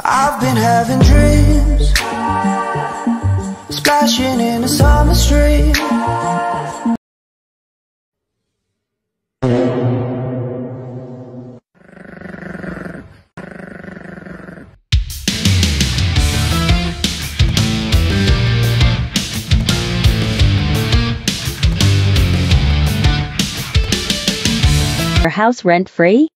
I've been having dreams, splashing in a summer stream. Your house rent free?